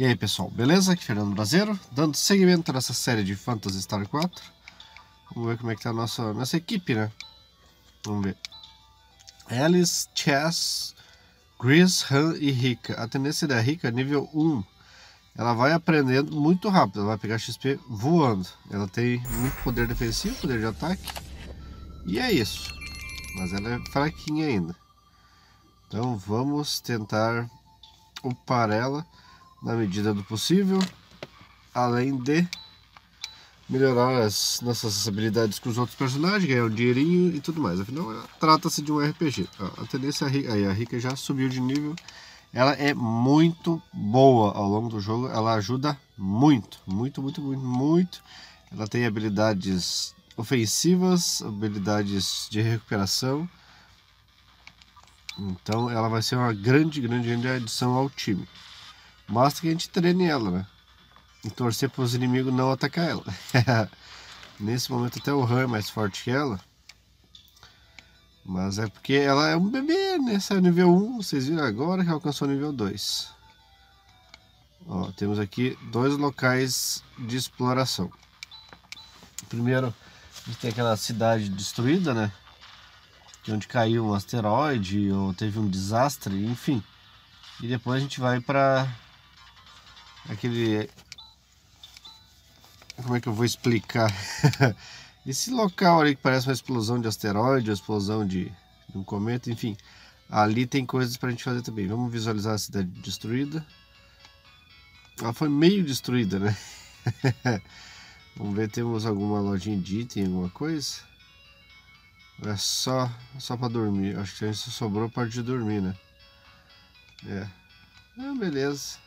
E aí pessoal, beleza? Aqui Fernando Brazeiro, dando seguimento nessa série de Phantasy Star 4. Vamos ver como é que tá a nossa equipe, né? Vamos ver. Alys, Chaz, Gryz, Hahn e Rika. A tendência da Rika, nível 1, ela vai aprendendo muito rápido, ela vai pegar XP voando. Ela tem muito poder defensivo, poder de ataque. E é isso. Mas ela é fraquinha ainda. Então vamos tentar upar ela na medida do possível, além de melhorar as nossas habilidades com os outros personagens, ganhar um dinheirinho e tudo mais. Afinal, trata-se de um RPG. A tendência aí, a Rika já subiu de nível. Ela é muito boa ao longo do jogo, ela ajuda muito. Ela tem habilidades ofensivas, habilidades de recuperação. Então ela vai ser uma grande adição ao time. Basta que a gente treine ela, né? E torcer para os inimigos não atacar ela. Nesse momento até o Han é mais forte que ela. Mas é porque ela é um bebê, né? Saiu nível 1, vocês viram agora que alcançou nível 2. Ó, temos aqui dois locais de exploração. Primeiro, a gente tem aquela cidade destruída, né? De onde caiu um asteroide ou teve um desastre, enfim. E depois a gente vai para aquele... Como é que eu vou explicar? Esse local ali que parece uma explosão de asteroide, uma explosão de um cometa, enfim. Ali tem coisas pra gente fazer também. Vamos visualizar a cidade destruída. Ela foi meio destruída, né? Vamos ver, temos alguma lojinha de item, alguma coisa? É só pra dormir. Acho que a gente sobrou a parte de dormir, né? É. Ah, beleza.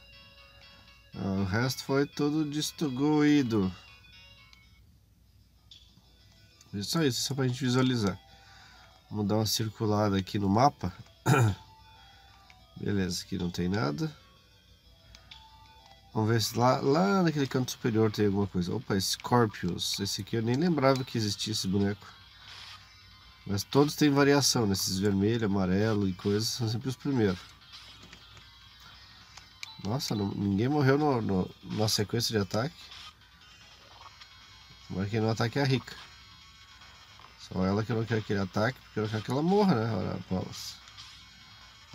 Ah, o resto foi todo destruído. É só isso, só pra gente visualizar. Vamos dar uma circulada aqui no mapa. Beleza, aqui não tem nada. Vamos ver se lá naquele canto superior tem alguma coisa. Opa, Scorpius. Esse aqui eu nem lembrava que existia esse boneco. Mas todos têm variação, né? Esses vermelho, amarelo e coisas são sempre os primeiros. Nossa, ninguém morreu na sequência de ataque. Agora quem não ataque é a Rika. Só ela que eu não quero aquele ataque, porque eu não quero que ela morra, né?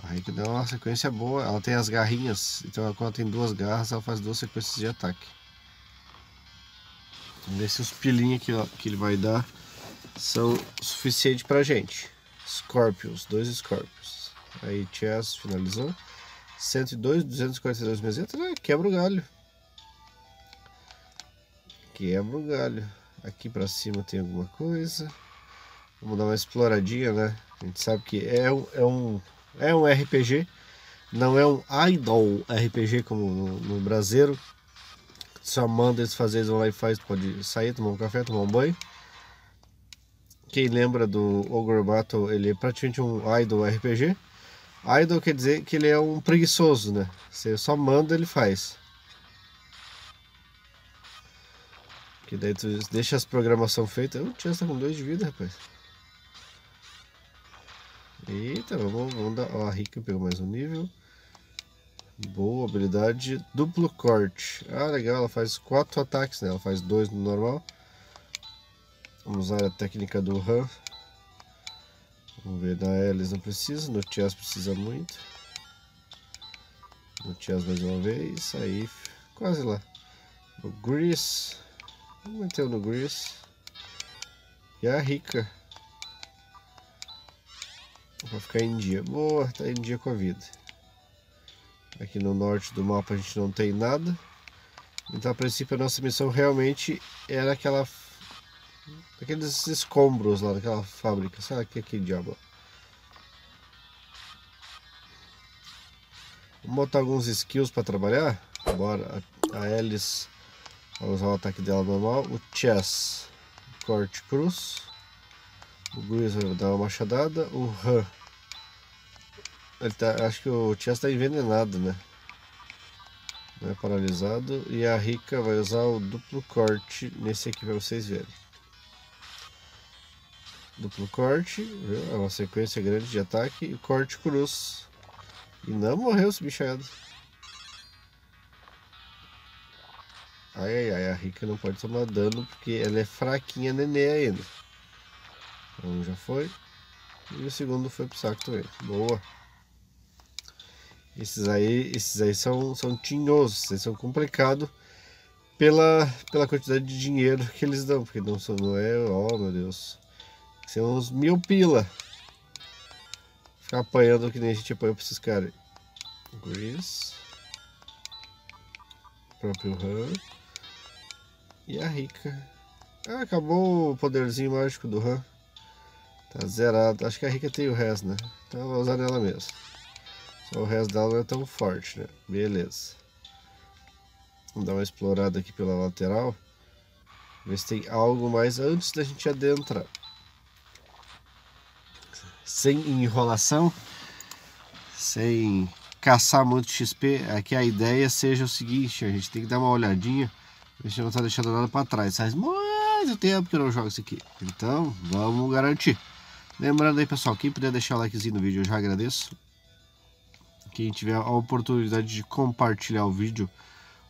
A Rika deu uma sequência boa, ela tem as garrinhas, então quando ela tem duas garras, ela faz duas sequências de ataque. Vamos ver se os pilinhos aqui, ó, que ele vai dar são suficientes pra gente. Scorpius, dois Scorpius. Aí Chess finalizando. 102, 242 meseta, né? Quebra o galho. Quebra o galho. Aqui pra cima tem alguma coisa. Vamos dar uma exploradinha, né? A gente sabe que é um RPG. Não é um idol RPG como no Brazeiro. Só manda eles fazerem, eles vão lá e faz. Pode sair, tomar um café, tomar um banho. Quem lembra do Ogre Battle, ele é praticamente um idol RPG. Idol quer dizer que ele é um preguiçoso, né? Você só manda, ele faz. Que daí tu deixa as programações feitas. O Chaz tá com 2 de vida, rapaz. Eita, vamos dar. Ó, a Rika pegou mais um nível. Boa habilidade. Duplo corte. Ah, legal, ela faz 4 ataques, né? Ela faz 2 no normal. Vamos usar a técnica do Han. Vamos ver, na Alys não precisa, no Chaz precisa muito. No Chaz mais uma vez, aí quase lá. O Gryz. Vamos meter no Gryz. E a Rika. Pra ficar em dia. Boa, tá em dia com a vida. Aqui no norte do mapa a gente não tem nada. Então a princípio a nossa missão realmente era aqueles escombros lá daquela fábrica. Sabe que diabo? Vamos botar alguns skills pra trabalhar. Bora. A Alys. Vamos usar o ataque dela normal. O Chess, corte cruz. O Gryz vai dar uma machadada. O Han, ele tá, acho que o Chess tá envenenado, né? Não é paralisado. E a Rika vai usar o duplo corte nesse aqui pra vocês verem. Duplo corte, viu? É uma sequência grande de ataque. E corte cruz. E não morreu esse bichado. Ai, ai, ai, a Rika não pode tomar dano porque ela é fraquinha nenê ainda. Um já foi. E o segundo foi pro saco também. Boa. Esses aí são tinhosos, esses são complicados pela quantidade de dinheiro que eles dão, porque não é, oh meu Deus, são uns 1000 pila. Ficar apanhando que nem a gente apanhou pra esses caras. Gryz, o próprio Hahn e a Rika. Ah, acabou o poderzinho mágico do Hahn, tá zerado. Acho que a Rika tem o resto, né? Então eu vou usar nela mesmo. Só o resto dela não é tão forte, né? Beleza. Vamos dar uma explorada aqui pela lateral. Ver se tem algo mais antes da gente adentrar. Sem enrolação. Sem caçar muito XP. Aqui a ideia seja o seguinte. A gente tem que dar uma olhadinha. A gente não tá deixando nada para trás. Faz muito tempo que eu não jogo isso aqui. Então, vamos garantir. Lembrando aí, pessoal. Quem puder deixar o likezinho no vídeo, eu já agradeço. Quem tiver a oportunidade de compartilhar o vídeo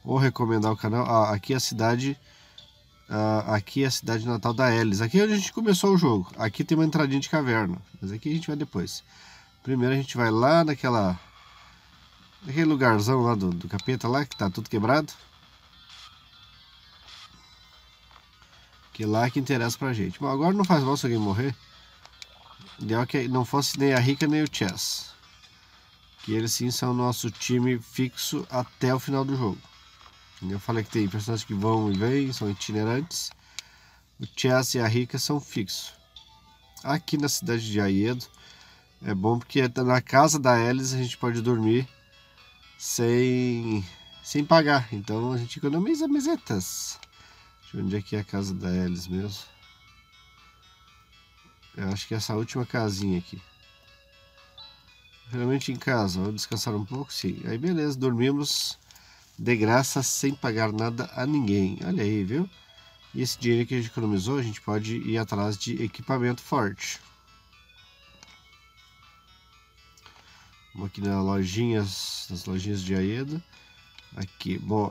ou recomendar o canal. Ah, aqui é a cidade natal da Alys. Aqui é onde a gente começou o jogo. Aqui tem uma entradinha de caverna, mas aqui a gente vai depois. Primeiro a gente vai lá naquele lugarzão lá do capeta lá, que tá tudo quebrado, que lá é que interessa pra gente. Bom, agora não faz mal se alguém morrer. Ideal que não fosse nem a Rika nem o Chaz. E eles sim são nosso time fixo até o final do jogo. Eu falei que tem personagens que vão e vêm, são itinerantes. O Chess e a Rika são fixos. Aqui na cidade de Aiedo é bom porque na casa da Alys a gente pode dormir sem pagar. Então a gente economiza mesetas. Deixa eu ver onde é que é a casa da Alys mesmo. Eu acho que é essa última casinha aqui. Geralmente em casa, vamos descansar um pouco, sim. Aí beleza, dormimos de graça, sem pagar nada a ninguém. Olha aí, viu? E esse dinheiro que a gente economizou, a gente pode ir atrás de equipamento forte. Vamos aqui nas lojinhas de Aiedo. Aqui, bom.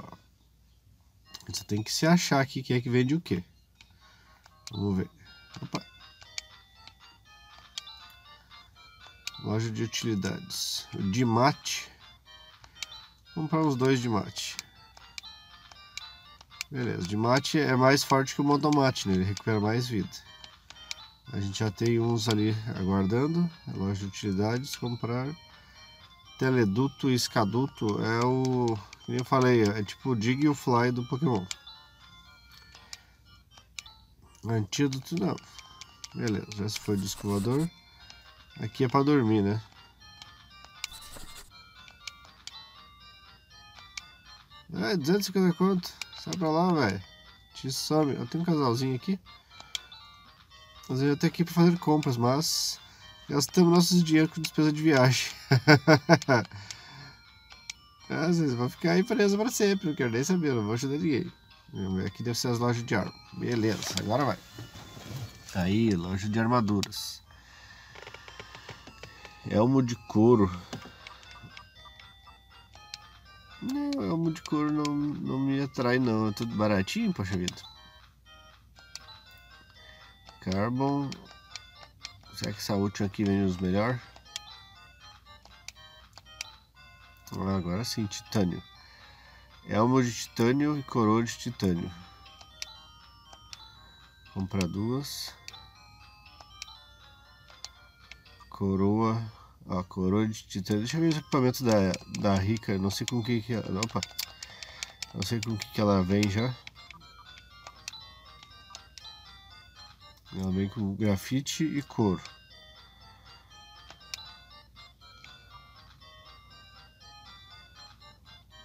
Você tem que se achar aqui quem é que vende o quê. Vamos ver. Opa! Loja de utilidades, de mate. Vamos comprar uns 2 de mate. Beleza, de mate é mais forte que o motomate, né? Ele recupera mais vida. A gente já tem uns ali aguardando. Loja de utilidades, comprar. Teleduto e escaduto é o... Como eu falei, é tipo o Dig e o Fly do Pokémon. Antídoto não. Beleza, esse foi o disco voador. Aqui é pra dormir, né? É, 250 conto. Sai pra lá, velho. Te some. Eu tenho um casalzinho aqui. Nós viemos até aqui pra fazer compras, mas... gastamos nossos dinheiro com despesa de viagem. Vocês vão ficar aí presos pra sempre. Não quero nem saber, não vou ajudar ninguém. Aqui deve ser as lojas de arma. Beleza, agora vai. Aí, loja de armaduras. Elmo de couro. Não, elmo de couro não me atrai não. É tudo baratinho, poxa vida. Carbon. Será que essa última aqui vem os melhor? Agora sim, titânio. Elmo de titânio e coroa de titânio. Comprar 2. Coroa. Ó, coroa de titânio. Deixa eu ver o equipamento da Rika. Não sei com que ela... Opa. Não sei com que ela vem já. Ela vem com grafite e couro.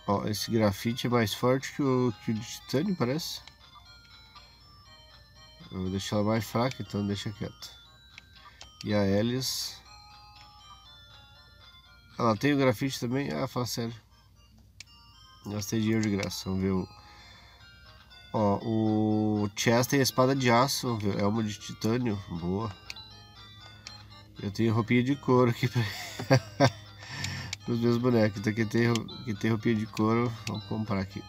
Ó, esse grafite é mais forte que o de titânio, parece. Eu vou deixar ela mais fraca, então deixa quieto. E a Alys... Ela tem o grafite também? Ah, fala sério. Gastei dinheiro de graça. Vamos ver o... Ó, o Chaz tem a espada de aço. Vamos ver. É uma de titânio. Boa. Eu tenho roupinha de couro aqui para os meus bonecos. Então quem tem roupinha de couro, vamos comprar aqui.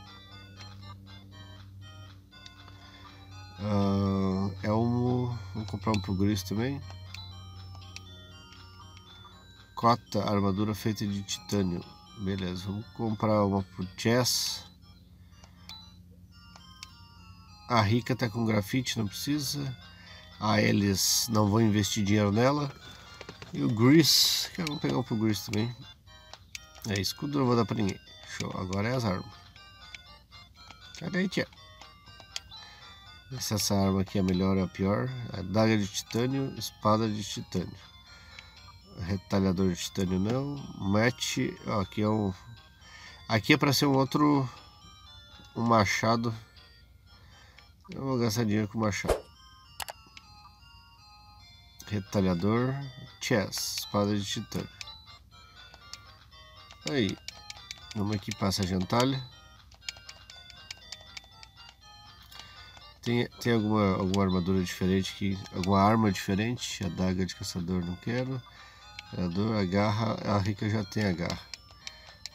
É um... Vou comprar um pro Gryz também. Cota, armadura feita de titânio. Beleza, vamos comprar uma pro Chess. A Rika tá com grafite, não precisa. A Alys, não vou investir dinheiro nela. E o Gryz, que eu vou pegar um pro Gryz também. É, escudo não vou dar pra ninguém. Show, agora é as armas. Cadê aí, tia? Se essa arma aqui é melhor ou a pior. Adaga de titânio, espada de titânio. Retalhador de titânio não. Mete, ó, aqui é um... Aqui é pra ser um outro... Um machado. Eu vou gastar dinheiro com o machado. Retalhador, chess, espada de titânio. Aí, vamos aqui para essa gentalha. Tem alguma armadura diferente aqui, alguma arma diferente. A daga de caçador não quero. A garra, a Rika já tem a garra.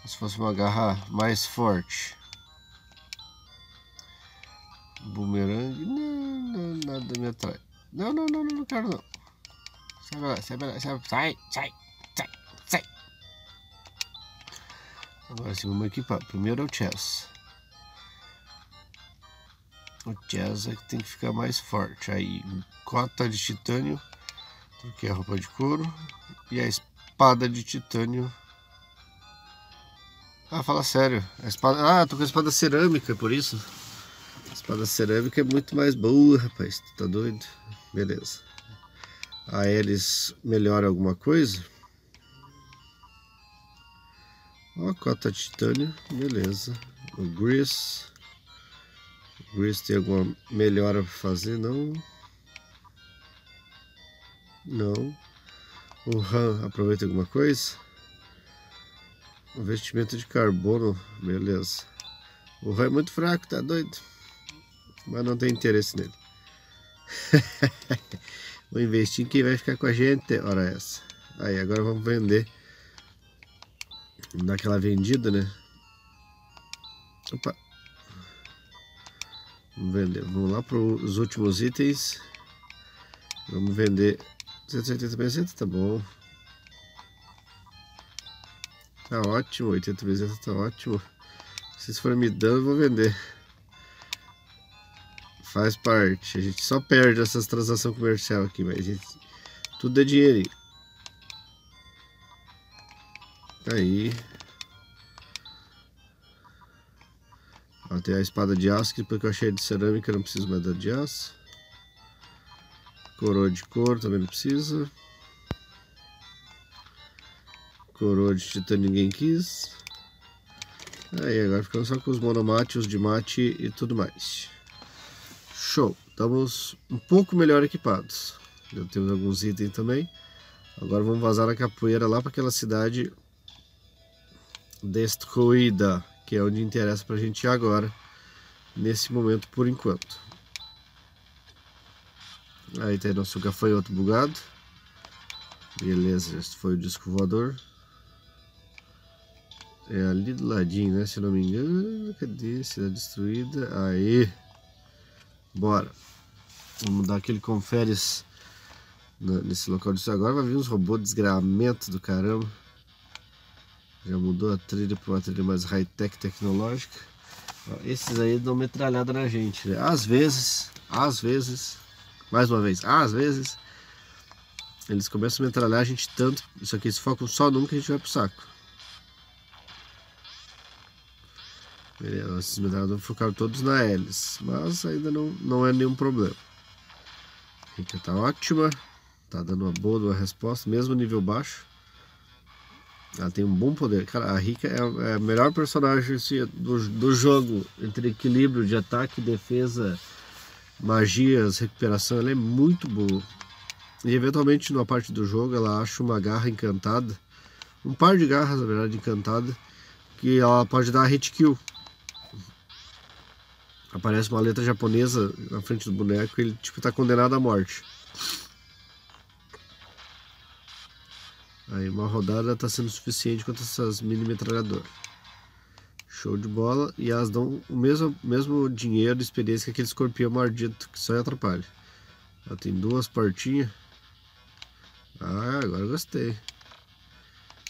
Se fosse uma garra mais forte. Bumerangue, não, nada me atrai. Não quero não. Sai lá, sai. Agora sim, vamos equipar. Primeiro é o Chaz. O Chaz é que tem que ficar mais forte. Aí, cota de titânio, que é a roupa de couro. E a espada de titânio. Ah, fala sério. A espada... Ah, tô com a espada cerâmica, por isso. A espada cerâmica é muito mais boa, rapaz. Tu tá doido? Beleza. A Alys melhora alguma coisa? Ó, cota de titânio, beleza. O Gryz. O Gryz tem alguma melhora pra fazer? Não. Não. O Hahn aproveita alguma coisa? O vestimento de carbono, beleza. O Hahn é muito fraco, tá doido? Mas não tem interesse nele. Vou investir em quem vai ficar com a gente, ora essa. Aí, agora vamos vender. Vamos dar aquela vendida, né? Opa. Vamos vender. Vamos lá para os últimos itens. Vamos vender 180 pesetas, tá bom. Tá ótimo, 80 pesetas tá ótimo. Se vocês forem me dando, eu vou vender. Faz parte, a gente só perde essas transações comerciais aqui, mas a gente, tudo é dinheirinho. Aí. Ó, tem a espada de aço, que porque eu achei de cerâmica, não preciso mais da de aço. Coroa de couro também não precisa. Coroa de titânio ninguém quis. Aí, agora ficamos só com os monomates, os de mate e tudo mais. Show, estamos um pouco melhor equipados. Já temos alguns itens também. Agora vamos vazar a capoeira lá para aquela cidade destruída, que é onde interessa para a gente ir agora, nesse momento por enquanto. Aí tem nosso gafanhoto bugado. Beleza, esse foi o disco voador. É ali do ladinho, né? Se não me engano, cadê? Cidade destruída. Aí. Bora, vamos dar aquele conferes nesse local disso. Agora vai vir uns robôs desgramento do caramba. Já mudou a trilha para uma trilha mais high-tech tecnológica. Ó, esses aí dão metralhada na gente, né? Às vezes, mais uma vez, às vezes eles começam a metralhar a gente tanto. Isso aqui, eles focam só num que a gente vai pro saco. Beleza, esses metralhadores focaram todos na Alys, mas ainda não é nenhum problema. A Rika tá ótima, tá dando uma boa resposta, mesmo nível baixo. Ela tem um bom poder. Cara, a Rika é a melhor personagem do jogo, entre equilíbrio de ataque, defesa, magias, recuperação. Ela é muito boa. E eventualmente, numa parte do jogo, ela acha uma garra encantada, um par de garras, na verdade, encantada, que ela pode dar hit kill. Aparece uma letra japonesa na frente do boneco e ele tipo tá condenado à morte. Aí uma rodada tá sendo suficiente contra essas mini metralhadoras. Show de bola. E elas dão o mesmo dinheiro de experiência que aquele escorpião mordido que só atrapalha. Ela tem duas portinhas. Ah, agora gostei.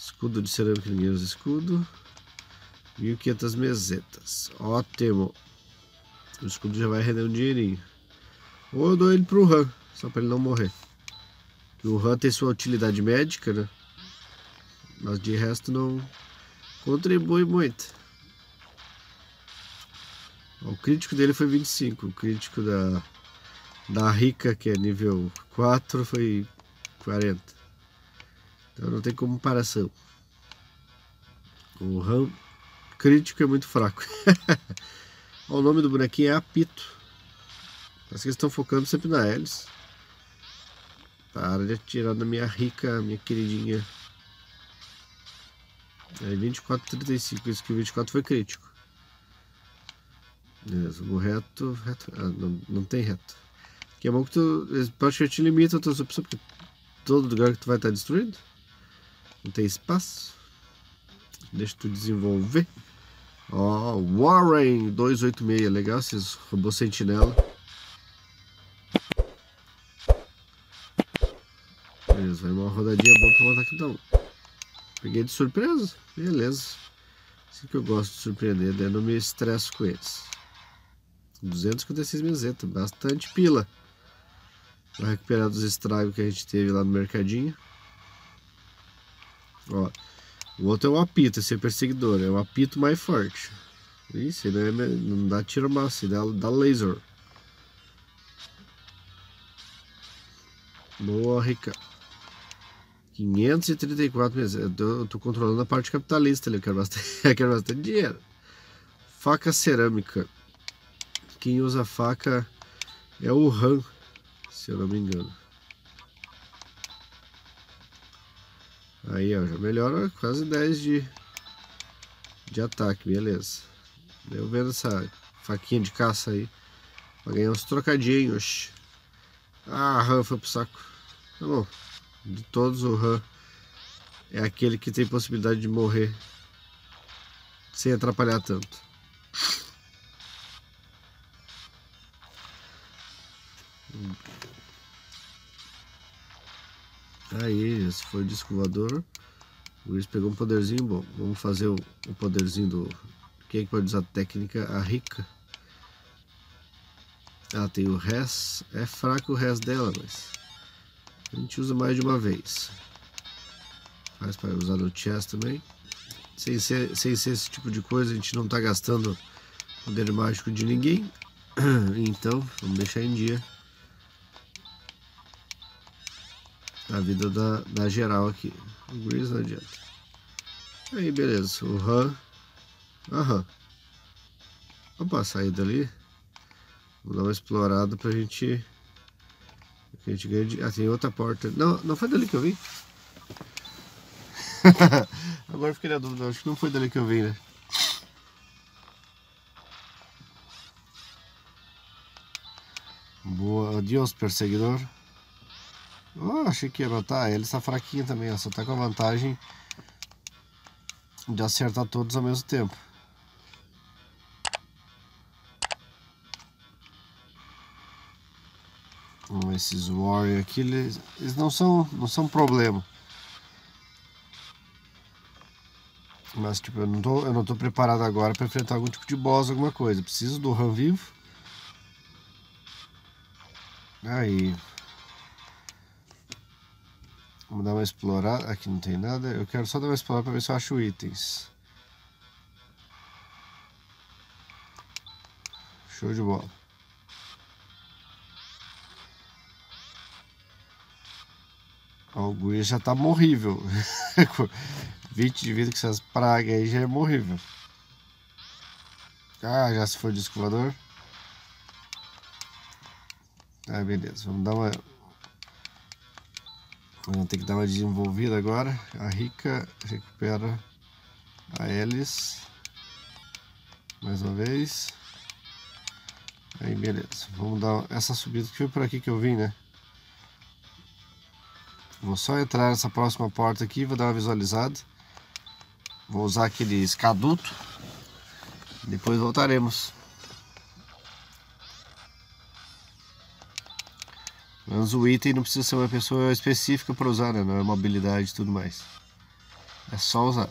Escudo de cerâmica, linheiros de escudo. 1500 mesetas. Ótimo. O escudo já vai render um dinheirinho. Ou eu dou ele pro Hahn, só pra ele não morrer. O Hahn tem sua utilidade médica, né? Mas de resto não contribui muito. O crítico dele foi 25. O crítico da Rika, que é nível 4, foi 40. Então não tem comparação. O Hahn crítico é muito fraco. O nome do bonequinho é Apito. Parece que eles estão focando sempre na Alys. Para de atirar na minha Rika, minha queridinha. Aí 24, 35. Isso que o 24 foi crítico. Beleza, o reto. Ah, não tem reto. Que é bom que tu praticamente limita a tua opção, porque todo lugar que tu vai estar destruído. Não tem espaço. Deixa tu desenvolver. Ó, Warren 286, legal esses robôs sentinela. Beleza, vai uma rodadinha boa pra matar cada um. Peguei de surpresa, beleza. Assim que eu gosto de surpreender, daí eu não me estresso com eles. 256 meseta, bastante pila. Pra recuperar dos estragos que a gente teve lá no mercadinho. Ó, o outro é o apito, esse é o perseguidor, é o apito mais forte. Isso, ele não dá tiro massa, ele dá laser. Boa, Rica. 534 meses. Eu tô controlando a parte capitalista ali, eu quero bastante dinheiro. Faca cerâmica. Quem usa faca é o Hahn, se eu não me engano. Aí ó, já melhora quase 10 de ataque, beleza. Eu vendo essa faquinha de caça aí pra ganhar uns trocadinhos. Ah, Hahn foi pro saco. Tá bom, de todos o Hahn é aquele que tem possibilidade de morrer sem atrapalhar tanto. Aí, esse foi o disco voador. O Gryz pegou um poderzinho bom. Vamos fazer o poderzinho do... Quem é que pode usar a técnica? A Rika. Ela tem o res. É fraco o res dela, mas... A gente usa mais de uma vez. Faz para usar no chess também. Sem ser esse tipo de coisa, a gente não está gastando poder mágico de ninguém. Então, vamos deixar em dia a vida da geral aqui. O Gryz não adianta. Aí, beleza. O Hahn. Aham. Opa, saí dali. Vou dar uma explorada pra gente. A gente ganha de... Ah, tem outra porta. Não foi dali que eu vim. Agora eu fiquei na dúvida. Acho que não foi dali que eu vim, né? Boa. Adiós, perseguidor. Oh, achei que ia matar. Ele está fraquinho também, ó. Só tá com a vantagem de acertar todos ao mesmo tempo. Bom, esses warriors aqui, eles não são problema. Mas tipo, eu não tô preparado agora para enfrentar algum tipo de boss, alguma coisa. Preciso do Hahn vivo. Aí. Vamos dar uma explorada, aqui não tem nada, eu quero só dar uma explorada para ver se eu acho itens. Show de bola. Ó, o Gryz já tá morrível. 20 de vida com essas pragas aí já é morrível. Ah, já se foi de escovador. Ah, beleza, vamos dar uma... Vou ter que dar uma desenvolvida agora. A Rika recupera a Alys. Mais uma vez. Aí beleza. Vamos dar essa subida que foi por aqui que eu vim, né? Vou só entrar nessa próxima porta aqui. Vou dar uma visualizada. Vou usar aquele escaduto. Depois voltaremos. Mas o item não precisa ser uma pessoa específica para usar, né? Não é uma habilidade e tudo mais. É só usar.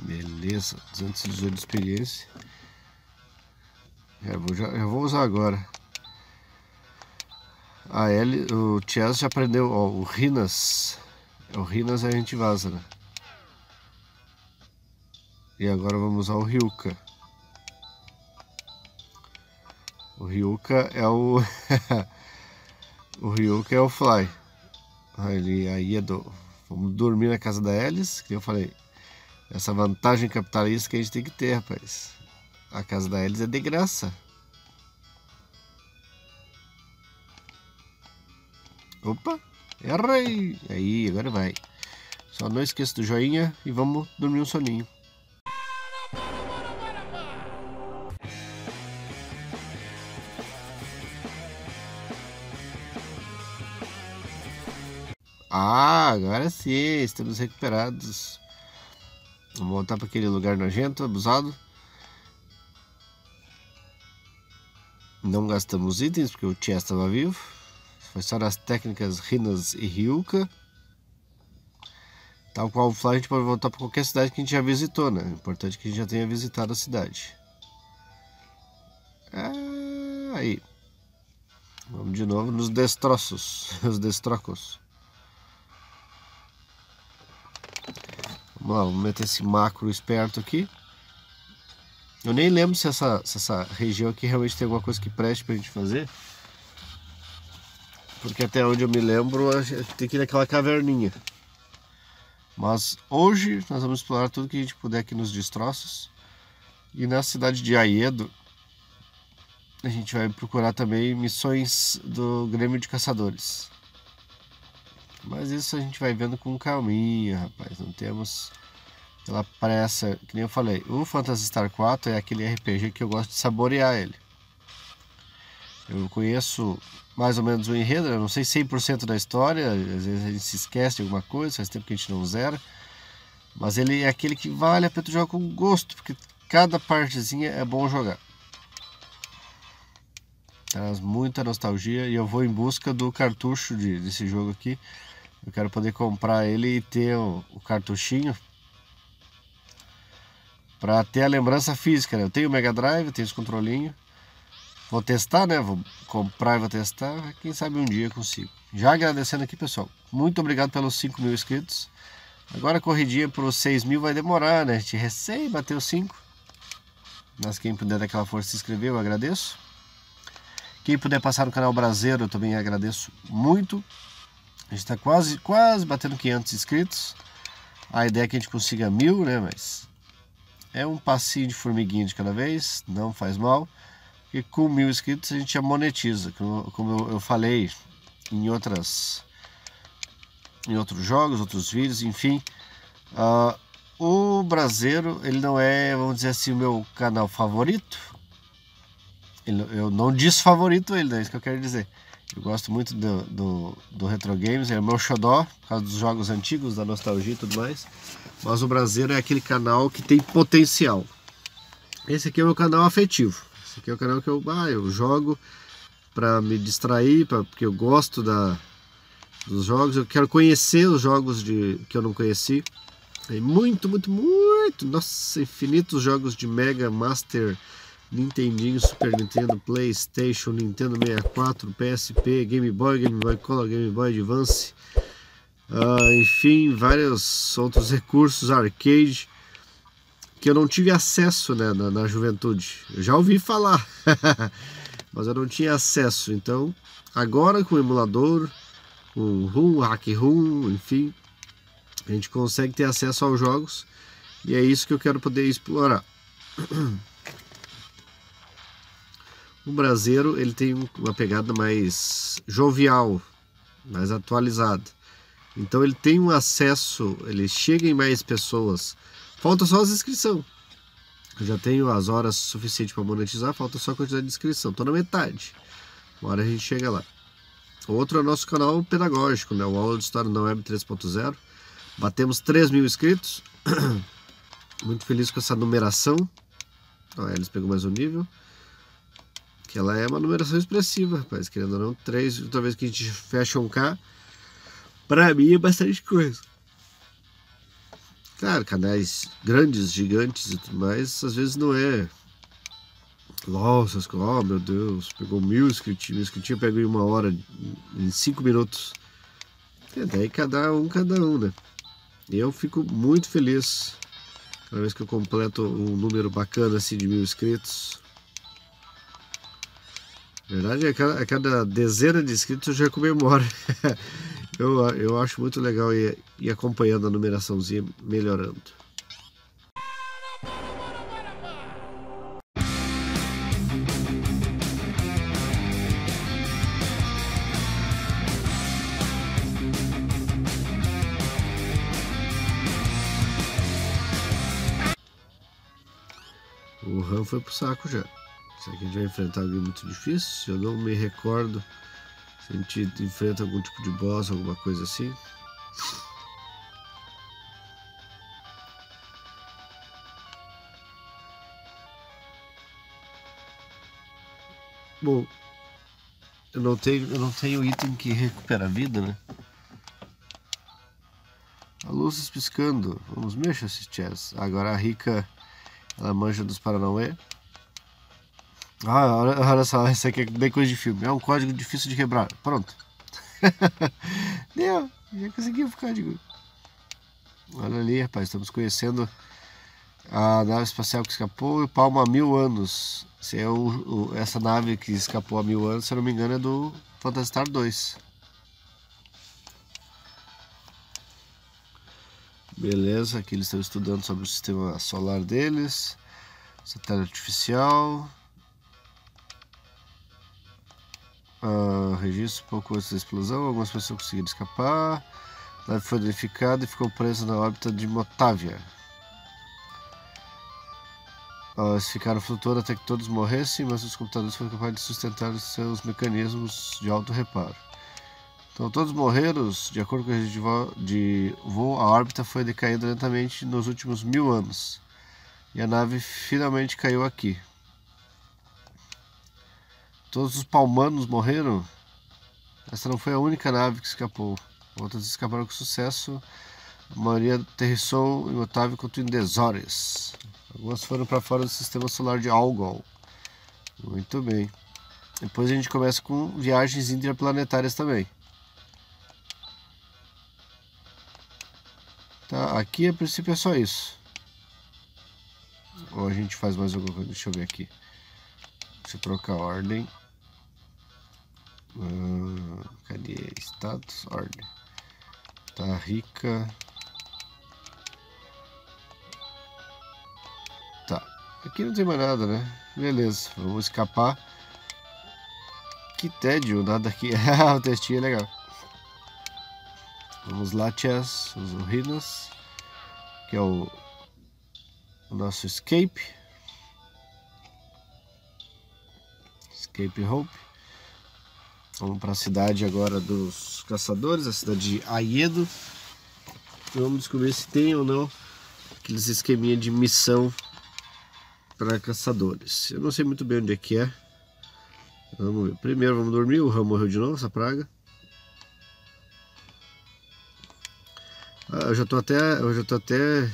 Beleza, 218 de experiência. Já vou usar agora. A L, o Chaz já aprendeu, ó, o Rinas. O Rinas a gente vaza, né? E agora vamos usar o Ryuka. O Ryuka é o... o Ryuka é o Fly. Ali, a Aiedo. Vamos dormir na casa da Alys, que eu falei. Essa vantagem capitalista que a gente tem que ter, rapaz. A casa da Alys é de graça. Opa, errei. Aí, agora vai. Só não esqueça do joinha e vamos dormir um soninho. Ah, agora sim, estamos recuperados. Vamos voltar para aquele lugar nojento, abusado. Não gastamos itens porque o Chess estava vivo. Foi só nas técnicas Rinas e Ryuka. Tal qual o Fly, a gente pode voltar para qualquer cidade que a gente já visitou, né? O importante é que a gente já tenha visitado a cidade. Ah, aí. Vamos de novo nos destroços. Os destrocos. Vamos lá, vamos meter esse macro esperto aqui. Eu nem lembro se essa região aqui realmente tem alguma coisa que preste pra gente fazer. Porque até onde eu me lembro, a gente tem que ir naquela caverninha. Mas hoje nós vamos explorar tudo que a gente puder aqui nos destroços. E na cidade de Aiedo, a gente vai procurar também missões do Grêmio de Caçadores. Mas isso a gente vai vendo com calminha, rapaz. Não temos aquela pressa, que nem eu falei. O Phantasy Star 4 é aquele RPG que eu gosto de saborear ele. Eu conheço mais ou menos o enredo, eu não sei 100% da história, às vezes a gente se esquece de alguma coisa, faz tempo que a gente não zera. Mas ele é aquele que vale a pena jogar com gosto, porque cada partezinha é bom jogar. Traz muita nostalgia e eu vou em busca do cartucho desse jogo aqui. Eu quero poder comprar ele e ter o cartuchinho para ter a lembrança física, né? Eu tenho o Mega Drive, eu tenho esse controlinho. Vou testar, né? Vou comprar e vou testar. Quem sabe um dia eu consigo. Já agradecendo aqui, pessoal. Muito obrigado pelos 5 mil inscritos. Agora a corridinha para os 6 mil vai demorar, né? A gente recém bateu 5. Mas quem puder dar aquela força se inscrever, eu agradeço. Quem puder passar no canal Brazeiro, eu também agradeço muito. A gente está quase batendo 500 inscritos. A ideia é que a gente consiga 1000, né? Mas é um passinho de formiguinha de cada vez. Não faz mal. E com 1000 inscritos a gente já monetiza, como eu falei em outros jogos, outros vídeos, enfim. O Brazeiro, ele não é, vamos dizer assim, o meu canal favorito. Eu não desfavorito ele, né? É isso que eu quero dizer. Eu gosto muito do Retro Games, ele é o meu xodó, por causa dos jogos antigos, da nostalgia e tudo mais. Mas o Brazeiro é aquele canal que tem potencial. Esse aqui é o meu canal afetivo. Esse aqui é o canal que eu jogo para me distrair, porque eu gosto dos jogos. Eu quero conhecer os jogos que eu não conheci. Tem muito, nossa, infinitos jogos de Mega, Master, Nintendinho, Super Nintendo, PlayStation, Nintendo 64, PSP, Game Boy Color, Game Boy Advance. Enfim, vários outros recursos, arcade, que eu não tive acesso, né, na juventude. Eu já ouvi falar, mas eu não tinha acesso. Então, agora com o emulador, com o Rune, Hack Rune, enfim, a gente consegue ter acesso aos jogos e é isso que eu quero poder explorar. O Brazeiro, ele tem uma pegada mais jovial, mais atualizada. Então ele tem um acesso, ele chega em mais pessoas. Falta só as inscrições. Eu já tenho as horas suficientes para monetizar, falta só a quantidade de inscrição. Estou na metade. Uma hora a gente chega lá. Outro é o nosso canal pedagógico, né? O Aula de História da Web 3.0. Batemos 3.000 inscritos. Muito feliz com essa numeração. Ó, eles pegou mais um nível. Que ela é uma numeração expressiva, rapaz. Querendo ou não, 3. Outra vez que a gente fecha um K, pra mim é bastante coisa. Claro, canais grandes, gigantes e tudo mais, às vezes não é. Nossa, oh meu Deus, pegou 1.000 inscritinhos. Meu inscritinho pegou em 1 hora, em 5 minutos. É, daí cada um, né? Eu fico muito feliz cada vez que eu completo um número bacana assim de 1.000 inscritos. Na verdade, a cada dezena de inscritos eu já comemoro. eu acho muito legal ir acompanhando a numeraçãozinha, melhorando. O Hahn foi pro saco já. Será que a gente vai enfrentar alguém muito difícil? Eu não me recordo se a gente enfrenta algum tipo de boss, alguma coisa assim. Bom, eu não tenho item que recupera a vida, né? A luz piscando. Vamos mexer esse Chaz. Agora a Rika, ela manja dos Paranauê. Ah, olha só, isso aqui é bem coisa de filme. É um código difícil de quebrar. Pronto. Deu, já consegui o código. Olha ali, rapaz, estamos conhecendo a nave espacial que escapou. Palma há 1000 anos. Esse é essa nave que escapou há 1000 anos, se eu não me engano, é do Phantasy Star 2. Beleza, aqui eles estão estudando sobre o sistema solar deles. Satélite artificial. Registro pouco antes da explosão, algumas pessoas conseguiram escapar. A nave foi danificada e ficou presa na órbita de Motavia. Eles ficaram flutuando até que todos morressem, mas os computadores foram capazes de sustentar seus mecanismos de auto-reparo. Então todos morreram. De acordo com a rede de voo, a órbita foi decaindo lentamente nos últimos 1000 anos. E a nave finalmente caiu aqui. Todos os palmanos morreram? Essa não foi a única nave que escapou. Outras escaparam com sucesso. A maioria aterrissou em Otávio e Contuin de Zores. Algumas foram para fora do sistema solar de Algol. Muito bem. Depois a gente começa com viagens interplanetárias também. Tá, aqui a princípio é só isso. Ou a gente faz mais alguma coisa? Deixa eu ver aqui. Deixa eu trocar a ordem. Cadê? Status, ordem. Tá Rika. Tá. Aqui não tem mais nada, né? Beleza, vamos escapar. Que tédio, nada aqui. O testinho é legal. Vamos lá, Chess. Os Urinas. Que é o nosso escape. Escape Hope. Vamos para a cidade agora dos caçadores, a cidade de Aiedo. Vamos descobrir se tem ou não aqueles esqueminha de missão para caçadores. Eu não sei muito bem onde é que é. Vamos ver. Primeiro vamos dormir. O Ram morreu de novo, essa praga. Ah, eu já tô até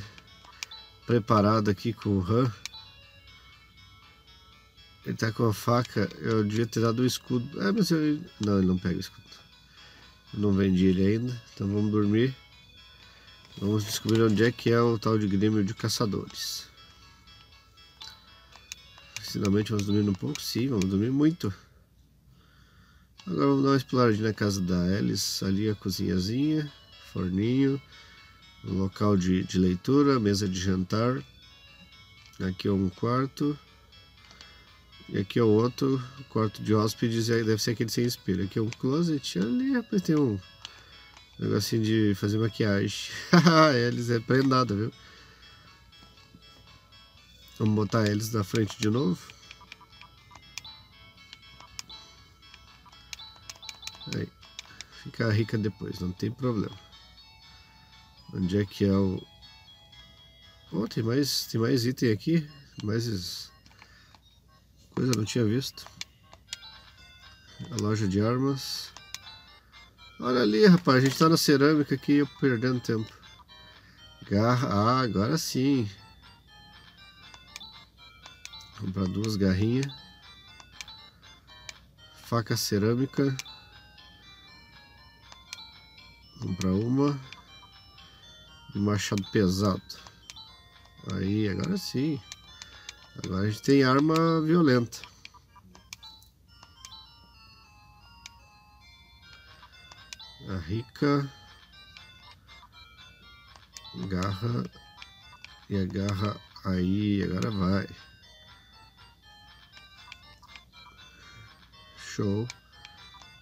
preparado aqui com o Ram. Ele tá com a faca, eu devia ter dado o escudo. Ah, mas eu... Não, ele não pega o escudo. Eu não vendi ele ainda, então vamos dormir. Vamos descobrir onde é que é o tal de Grêmio de Caçadores. Finalmente vamos dormir um pouco, sim, vamos dormir muito. Agora vamos dar uma exploradinha na casa da Alys. Ali a cozinhazinha, forninho, um local de leitura, mesa de jantar. Aqui é um quarto. E aqui é o outro quarto de hóspedes, e deve ser aquele sem espelho. Aqui é um closet, ali rapaz, tem um negocinho de fazer maquiagem. Eles é prendada, viu? Vamos botar eles na frente de novo. Aí. Fica rica depois, não tem problema. Onde é que é o... Oh, tem mais item aqui. Mais coisa, não tinha visto. A loja de armas. Olha ali, rapaz, a gente tá na cerâmica aqui, perdendo tempo. Garra, ah, agora sim. Vamos comprar duas garrinhas. Faca cerâmica. Vamos para uma. E machado pesado. Aí, agora sim. Agora a gente tem arma violenta. A Rika. Garra. E a garra aí. Agora vai. Show.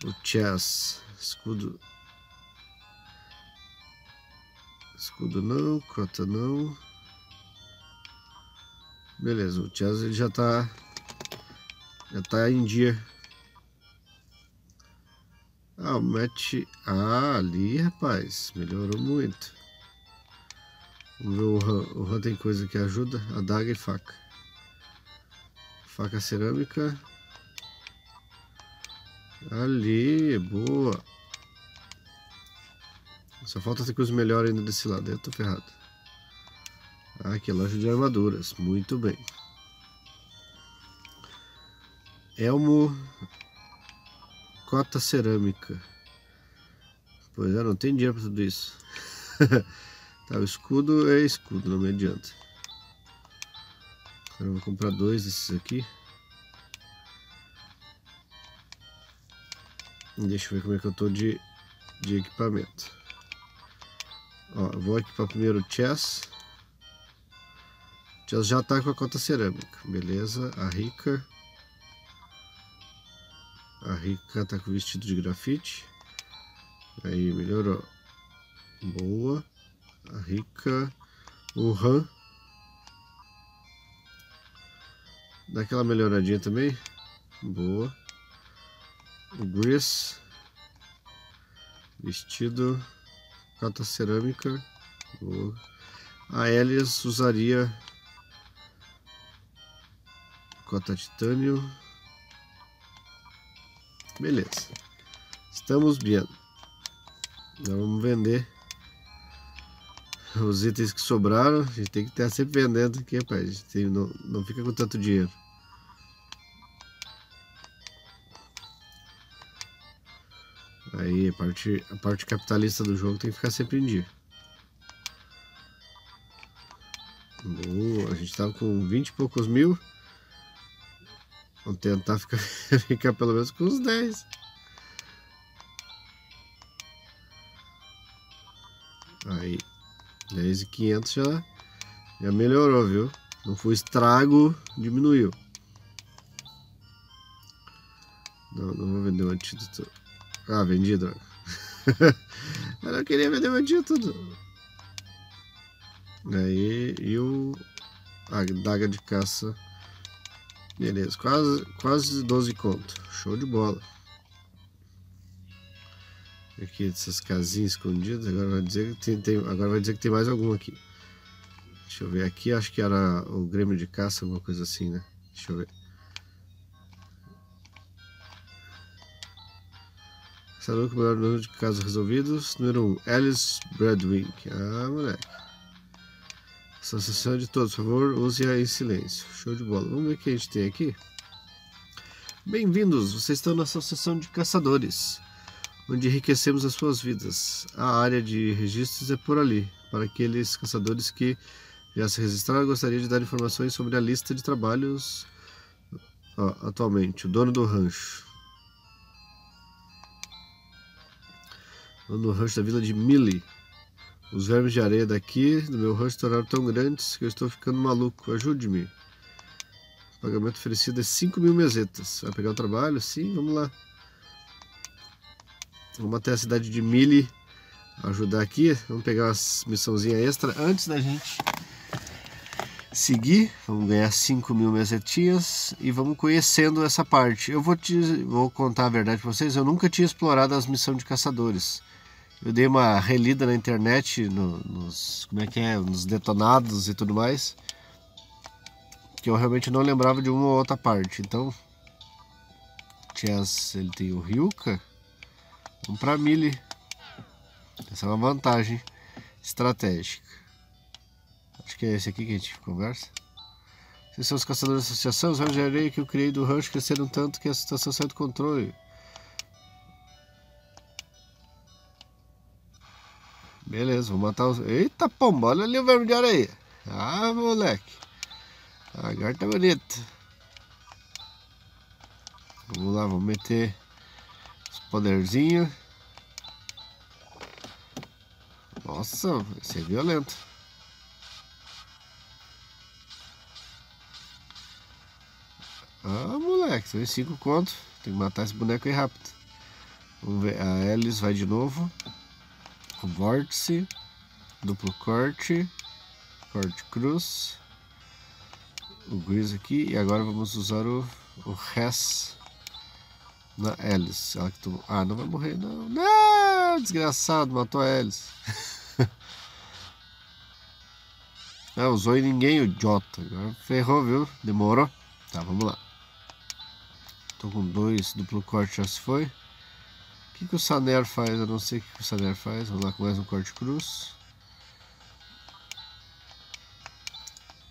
O Chaz. Escudo. Escudo não. Cota não. Beleza. O Chaz ele já tá. Já tá em dia. Ah, o match. Ah, ali, rapaz. Melhorou muito. Vamos ver o Han. O Han tem coisa que ajuda. Adaga e faca. Faca cerâmica. Ali, boa. Só falta ter coisa melhor ainda desse lado. Eu tô ferrado. Ah, aqui é loja de armaduras. Muito bem. Elmo. Cota cerâmica. Pois é, não tem dinheiro para tudo isso. Tá, o escudo é escudo, não me adianta. Agora eu vou comprar dois desses aqui. Deixa eu ver como é que eu tô de equipamento. Ó, eu vou equipar primeiro o Chess. O Chess já tá com a cota cerâmica. Beleza, a Rika. A Rika tá com o vestido de grafite. Aí, melhorou. Boa. A Rika. O Han. Dá aquela melhoradinha também. Boa. O Gryz. Vestido. Cata cerâmica. Boa. A Alys usaria cota titânio. Beleza, estamos bem. Agora vamos vender os itens que sobraram. A gente tem que estar sempre vendendo aqui, rapaz. A gente tem, não fica com tanto dinheiro. Aí a parte capitalista do jogo tem que ficar sempre em dia. Boa, a gente estava com 20 e poucos mil. Vamos tentar ficar pelo menos com uns 10. Aí, 10.500 já melhorou, viu? Não foi estrago, diminuiu. Não vou vender o antídoto. Ah, vendi, droga. Eu não queria vender o antídoto. Aí, e a daga de caça. Beleza, quase 12 conto. Show de bola. Aqui essas casinhas escondidas. Agora vai dizer que tem mais alguma aqui. Deixa eu ver aqui. Acho que era o Grêmio de Caça, alguma coisa assim, né? Deixa eu ver. Sabe o maior número de casos resolvidos? Número 1, Alys Bradwink. Ah, moleque. Associação de todos, por favor, use-a em silêncio. Show de bola. Vamos ver o que a gente tem aqui. Bem-vindos, vocês estão na Associação de Caçadores, onde enriquecemos as suas vidas. A área de registros é por ali. Para aqueles caçadores que já se registraram, gostaria de dar informações sobre a lista de trabalhos. Ó, atualmente, o dono do rancho. O dono do rancho da vila de Mili. Os vermes de areia daqui, do meu rancho, tornaram tão grandes que eu estou ficando maluco. Ajude-me. O pagamento oferecido é 5.000 mesetas. Vai pegar o trabalho? Sim, vamos lá. Vamos até a cidade de Mili ajudar aqui. Vamos pegar uma missãozinha extra antes da gente seguir. Vamos ganhar 5.000 mesetinhas e vamos conhecendo essa parte. Eu vou contar a verdade para vocês. Eu nunca tinha explorado as missões de caçadores. Eu dei uma relida na internet, nos detonados e tudo mais, que eu realmente não lembrava de uma ou outra parte. Então, Chaz, ele tem o Ryuka. Vamos pra Mili. Essa é uma vantagem estratégica. Acho que é esse aqui que a gente conversa. Vocês são os caçadores da associação, os raios de areia que eu criei do Rush cresceram tanto que a situação saiu do controle. Beleza, vou matar os... Eita pomba, olha ali o verme de areia. Ah, moleque. Agora tá bonito. Vamos lá, vamos meter os poderzinhos. Nossa, esse é violento. Ah, moleque, são 5 contos. Tem que matar esse boneco aí rápido. Vamos ver, a Alys vai de novo. Com vórtice, duplo corte, corte cruz, o Gryz aqui, e agora vamos usar o Chess na Alys. Ela que tomou... Ah, não vai morrer não, não, desgraçado, matou a Alys. Não usou em ninguém, o idiota, agora ferrou, viu, demorou, tá, vamos lá. Tô com 2, duplo corte já se foi. O que o Saner faz? Eu não sei o que o Saner faz. Vamos lá com mais um corte cruz.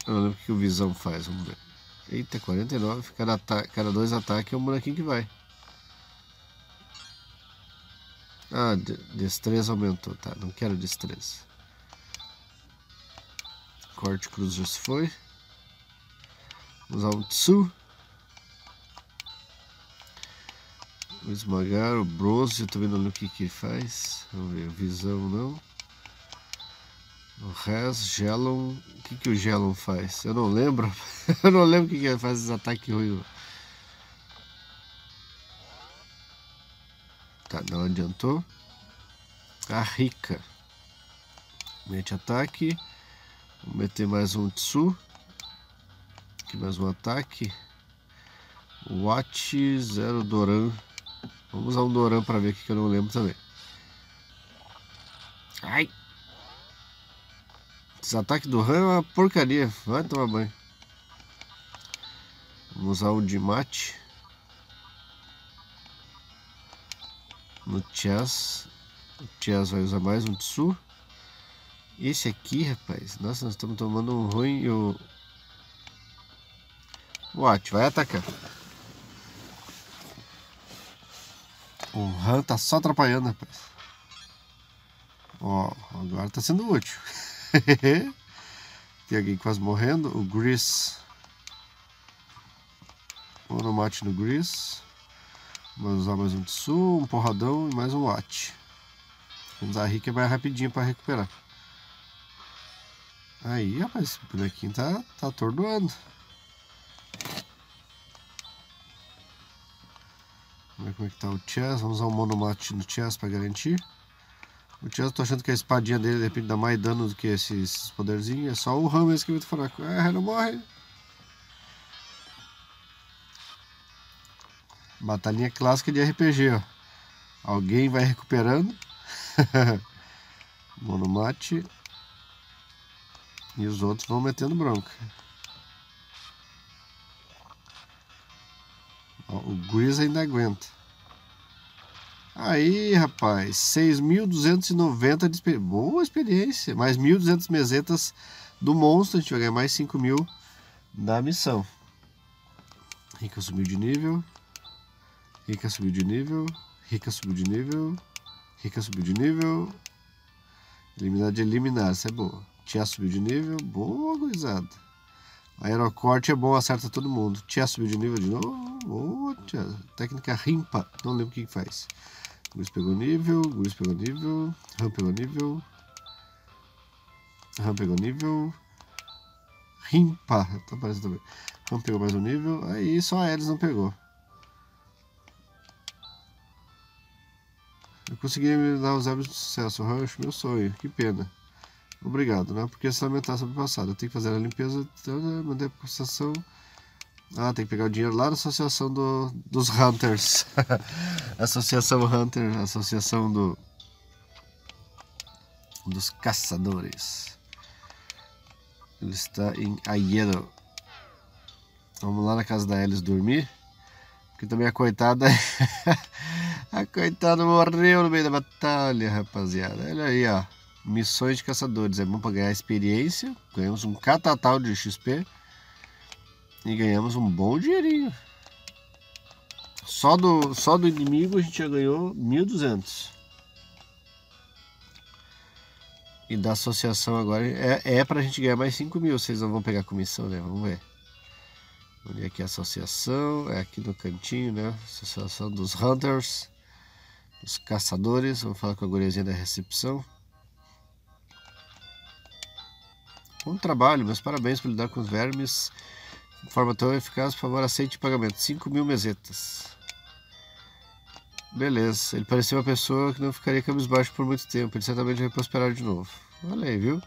Eu não lembro o que o Visão faz. Vamos ver. Eita, 49. Cada 2 ataques é um bonequinho que vai. Ah, destreza aumentou. Tá, não quero destreza. Corte cruz já se foi. Vamos usar um Tsu. Vou esmagar o Bronze, eu também não lembro o que ele faz. Vamos ver, Visão não. O Rez, Gelon. O que o Gelon faz? Eu não lembro. Eu não lembro o que ele faz, esses ataques ruins. Tá, não adiantou. A Rika. Mete ataque. Vou meter mais um Tsu. Aqui mais um ataque. Watch, 0 Doran. Vamos usar um Doran para ver aqui que eu não lembro também. Ai! Esse ataque do Han é uma porcaria. Vai tomar banho. Vamos usar o de mate. No Chess. O Chess vai usar mais um Tsu. Esse aqui, rapaz. Nossa, nós estamos tomando um ruim e o... Watch, vai atacar. O Hahn tá só atrapalhando, rapaz. Ó, agora tá sendo útil. Tem alguém quase morrendo. O Gryz. Vou no mate no Gryz. Vamos usar mais um Tsu, um porradão e mais um Watch. Vamos usar a Rika mais rapidinho pra recuperar. Aí, rapaz, esse bonequinho tá atordoando. Vamos ver como é que tá o Chaz. Vamos usar um monomate no Chaz para garantir. O Chaz, eu tô achando que a espadinha dele de repente dá mais dano do que esses poderzinhos. É só o Ram mesmo que é muito fraco. Ah, não morre. Batalhinha clássica de RPG, ó. Alguém vai recuperando. Monomate. E os outros vão metendo bronca. O Gryz ainda aguenta. Aí, rapaz, 6.290 de experiência. Boa experiência. Mais 1.200 mesetas do monstro. A gente vai ganhar mais 5.000 da missão. Rika subiu de nível. Rika subiu de nível. Rika subiu de nível. Rika subiu de nível. Eliminar de eliminar. Isso é boa. Tia subiu de nível. Boa, gurizada. Aerocorte é bom, acerta todo mundo. Tia subiu de nível de novo. Boa, técnica rimpa, não lembro o que faz. Gryz pegou nível, Gryz pegou nível, Ram pegou nível, Ram pegou nível, rimpa, tá aparecendo também. Ram pegou mais um nível, aí só a Alys não pegou. Eu consegui me dar os hábitos de sucesso, o rancho, meu sonho, que pena. Obrigado, não é porque se lamentar sobre o passado, eu tenho que fazer a limpeza, mandei a prestação. Ah, tem que pegar o dinheiro lá na associação dos Hunters. Associação Hunter, associação do dos caçadores. Ele está em Aiedo. Vamos lá na casa da Alys dormir, porque também a coitada a coitada morreu no meio da batalha, rapaziada. Olha aí, ó, missões de caçadores, é bom para ganhar experiência. Ganhamos um catatal de XP e ganhamos um bom dinheirinho. Só do inimigo a gente já ganhou 1.200. E da associação agora é pra gente ganhar mais 5.000. Vocês não vão pegar comissão, né? Vamos ver. Onde é que a associação? É aqui no cantinho, né? Associação dos Hunters, dos caçadores. Vamos falar com a guriazinha da recepção. Bom trabalho, meus parabéns por lidar com os vermes de forma tão eficaz. Por favor, aceite o pagamento. 5.000 mesetas. Beleza, ele parecia uma pessoa que não ficaria cabisbaixo por muito tempo. Ele certamente vai prosperar de novo. Olha aí, viu?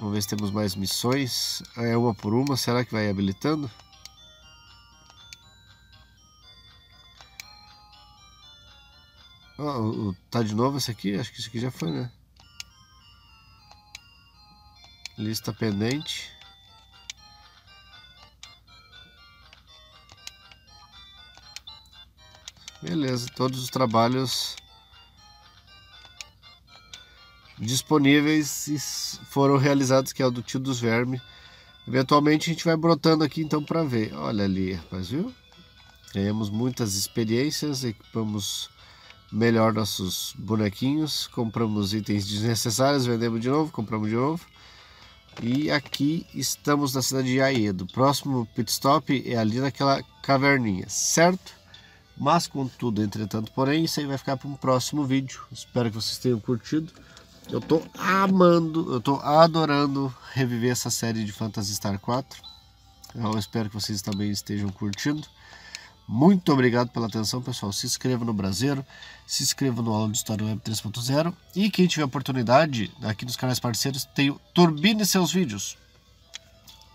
Vamos ver se temos mais missões. É uma por uma, será que vai habilitando? Oh, tá de novo esse aqui? Acho que esse aqui já foi, né? Lista pendente. Beleza, todos os trabalhos disponíveis foram realizados, que é o do tio dos vermes. Eventualmente a gente vai brotando aqui então para ver. Olha ali, rapaz, viu? Ganhamos muitas experiências, equipamos melhor nossos bonequinhos, compramos itens desnecessários, vendemos de novo, compramos de novo. E aqui estamos na cidade de Aiedo. O próximo pit stop é ali naquela caverninha, certo? Mas, contudo, entretanto, porém, isso aí vai ficar para um próximo vídeo. Espero que vocês tenham curtido. Eu tô amando, eu tô adorando reviver essa série de Phantasy Star 4. Eu espero que vocês também estejam curtindo. Muito obrigado pela atenção, pessoal. Se inscreva no Brazeiro, se inscreva no Aula de História da Web 3.0. E quem tiver oportunidade, aqui nos canais parceiros, tem o Turbine Seus Vídeos.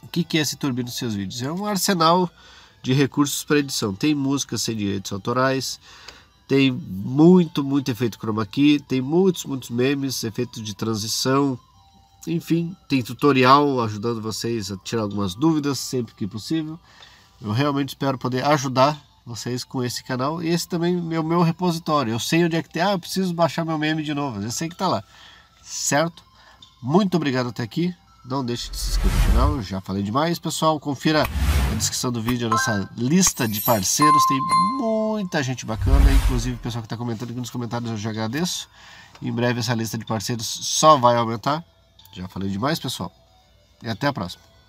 O que é esse Turbine Seus Vídeos? É um arsenal de recursos para edição. Tem músicas sem direitos autorais, tem muito efeito chroma key, tem muitos memes, efeitos de transição, enfim, tem tutorial ajudando vocês a tirar algumas dúvidas sempre que possível. Eu realmente espero poder ajudar vocês com esse canal. E esse também é o meu repositório. Eu sei onde é que tem. Ah, eu preciso baixar meu meme de novo. Eu sei que tá lá, certo? Muito obrigado até aqui. Não deixe de se inscrever no canal. Já falei demais, pessoal. Confira na descrição do vídeo a nossa lista de parceiros. Tem muita gente bacana, inclusive o pessoal que está comentando aqui nos comentários, eu já agradeço. Em breve essa lista de parceiros só vai aumentar. Já falei demais, pessoal. E até a próxima.